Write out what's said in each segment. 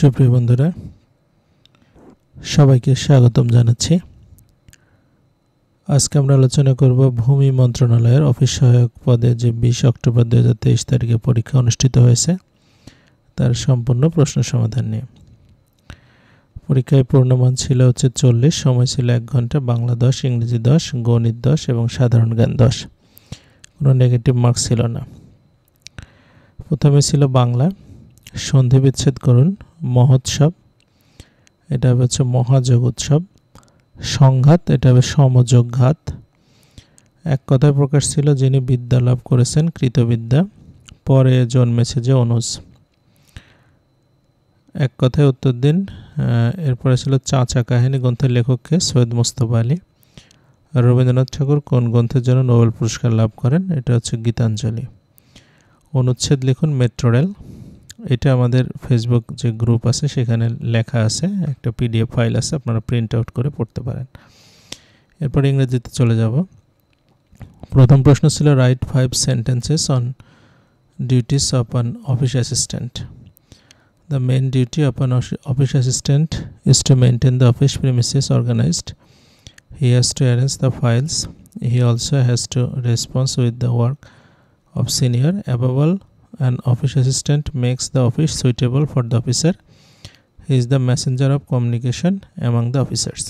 সুপ্রিয় বন্ধুরা, সবাইকে স্বাগতম জানাচ্ছি। আজকে আমরা আলোচনা করব ভূমি মন্ত্রণালয়ের অফিস সহায়ক পদে যে 20 অক্টোবর 2023 তারিখে পরীক্ষা অনুষ্ঠিত হয়েছে তার সম্পূর্ণ প্রশ্ন সমাধান নিয়ে। পরীক্ষায় পূর্ণমান ছিল হচ্ছে 40, সময় ছিল 1 ঘন্টা, বাংলা 10, ইংরেজি 10, গণিত 10 এবং সাধারণ জ্ঞান 10। কোনো নেগেটিভ মার্কস ছিল না। প্রথমে ছিল বাংলা, সন্ধি বিচ্ছেদ করুন, মহোৎসব, এটা হবে হচ্ছে মহাযোগ উৎসব, সংঘাত, এটা হবে সমযোগঘাত। এক কথায় প্রকাশ ছিল যিনি বিদ্যা লাভ করেছেন কৃতবিদ্যা, পরে জন্মেছে যে অনুজ। এক কথায় উত্তর দিন। এরপরে ছিল চাচা কাহিনী গ্রন্থের লেখককে সৈয়দ মুজতবা আলী। রবীন্দ্রনাথ ঠাকুর কোন গ্রন্থের জন্য নোবেল পুরস্কার লাভ করেন? এটা হচ্ছে গীতাঞ্জলি। অনুচ্ছেদ লিখুন মেট্রো রেল। এটা আমাদের ফেসবুক যে গ্রুপ আছে সেখানে লেখা আছে, একটা পিডিএফ ফাইল আছে, আপনারা প্রিন্ট আউট করে পড়তে পারেন। এরপর ইংরেজিতে চলে যাব। প্রথম প্রশ্ন ছিল write 5 sentences on duties of an office assistant. The main duty of an office assistant is to maintain the office premises organised. He has to arrange the files. He also has to response with the work of senior. Above all, an office assistant makes the office suitable for the officer. He is the messenger of communication among the officers.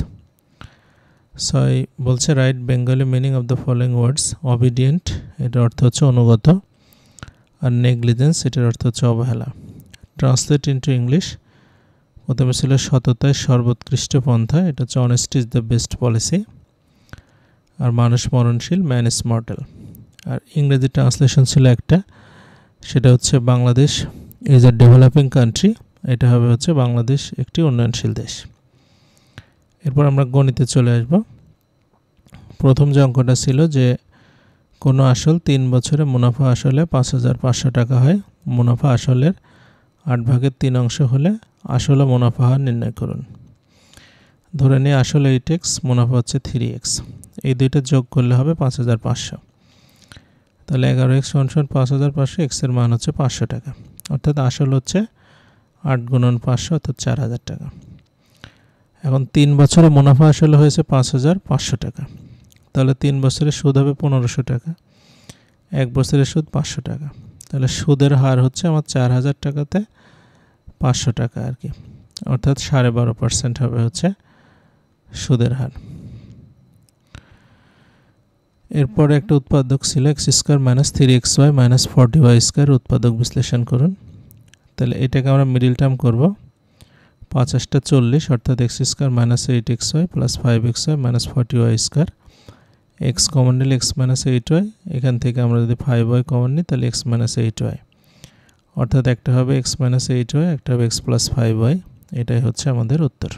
So I বলছে write Bengali meaning of the following words. Obedient, এটার অর্থ হচ্ছে অনুগত, আর negligence, এটার অর্থ হচ্ছে অবহেলা। Translate into English. প্রথমে ছিল সততাই সর্বোৎকৃষ্ট পন্থা, এটা হচ্ছে honesty is the best policy, আর মানুষ মরণশীল, man is mortal। আর ইংরেজি ট্রান্সলেশন ছিল একটা, সেটা হচ্ছে Bangladesh is a developing country, এটা হবে হচ্ছে বাংলাদেশ একটি উন্নয়নশীল দেশ। এরপর আমরা গণিতে চলে আসব। প্রথম যে অঙ্কটা ছিল যে কোনো আসল 3 বছরে মুনাফা আসলে 5,500 টাকা হয়, মুনাফা আসলের 8/3 অংশ হলে আসল ও মুনাফা হার নির্ণয় করুন। ধরে নিয়ে আসল 8x, মুনাফা হচ্ছে 3x, এই দুইটা যোগ করলে হবে 5,500। তাহলে 11x = 5,500, এক্সের মান হচ্ছে 500 টাকা, অর্থাৎ আসল হচ্ছে 8 × 500, অর্থাৎ 4,000 টাকা। এখন 3 বছরে মুনাফা আসলে হয়েছে 5,500 টাকা, তাহলে 3 বছরে সুদ হবে 1,500 টাকা, 1 বছরে সুদ 500 টাকা, তাহলে সুদের হার হচ্ছে আমার 4,000 টাকাতে 500 টাকা আর কি, অর্থাৎ 12.5% হবে হচ্ছে সুদের হার। এরপরে একটা উৎপাদক ছিল x² - 3xy - 40y² উৎপাদক বিশ্লেষণ করুন। তাহলে এটাকে আমরা মিডিল টার্ম করব। 50টা 40, অর্থাৎ x² - 8xy + 5xy - 40y²। x common নিলে x - 8y, এখান থেকে আমরা যদি 5y কমন নিই তাহলে x - 8y, অর্থাৎ একটা হবে x - 8y, একটা হবে x + 5y, এটাই হচ্ছে আমাদের উত্তর।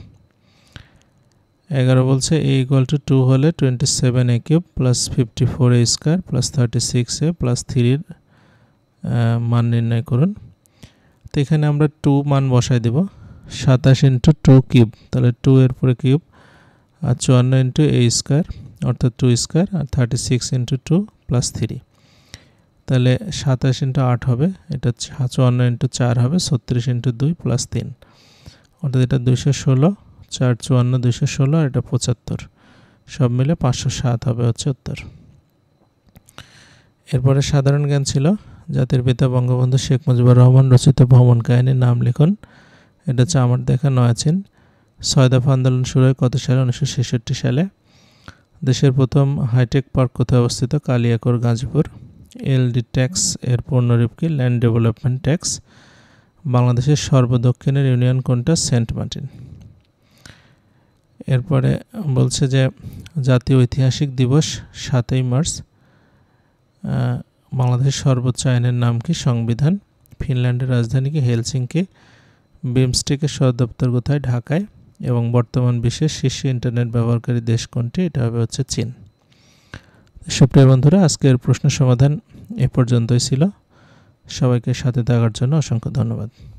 11 বলছে a = 2 হলে 27a³ + 54a² + 36a + 3 মান নির্ণয় করুন। তো এখানে আমরা 2 মান বসাই দেব। 27 × 2³ তাহলে 2 এর পরে কিউব, আর 54 × a² অর্থাৎ 2², আর 36 × 2 + 3, তাহলে 27 × 8 হবে, এটা 54 × 4 হবে, 36 × 2 + 3, অর্থাৎ এটা 216, 4 54 216, এটা 75, সব মিলে 507 হবে হচ্ছে উত্তর। এরপরে সাধারণ জ্ঞান ছিল জাতির পিতা বঙ্গবন্ধু শেখ মুজিবুর রহমান রচিত ভ্রমণ কাহিনীর নাম লিখুন। এটা হচ্ছে আমার দেখা নয়াচীন। 6 দফা আন্দোলন শুরু হয় কত সালে? 1966 সালে। দেশের প্রথম হাইটেক পার্ক কোথায় অবস্থিত? কালিয়াকোর, গাজীপুর। এলডি ট্যাক্স এর পূর্ণরূপ কি? Land development tax. বাংলাদেশের সর্বদক্ষিণের ইউনিয়ন কোনটা? Saint Martin. এরপরে বলছে যে জাতীয় ঐতিহাসিক দিবস 7ই মার্চ। বাংলাদেশের সর্বোচ্চ আইনের নাম কি? সংবিধান। ফিনল্যান্ডের রাজধানী কি? হেলসিঙ্কি। বিমস্টেকের সদর দপ্তর কোথায়? ঢাকায়। এবং বর্তমান বিশ্বের শীর্ষ ইন্টারনেট ব্যবহারকারী দেশ কোনটি? এটা হবে হচ্ছে চীন। সুপ্রিয় বন্ধুরা, আজকের প্রশ্ন সমাধান এ পর্যন্তই ছিল। সবাইকে সাথে থাকার জন্য অসংখ্য ধন্যবাদ।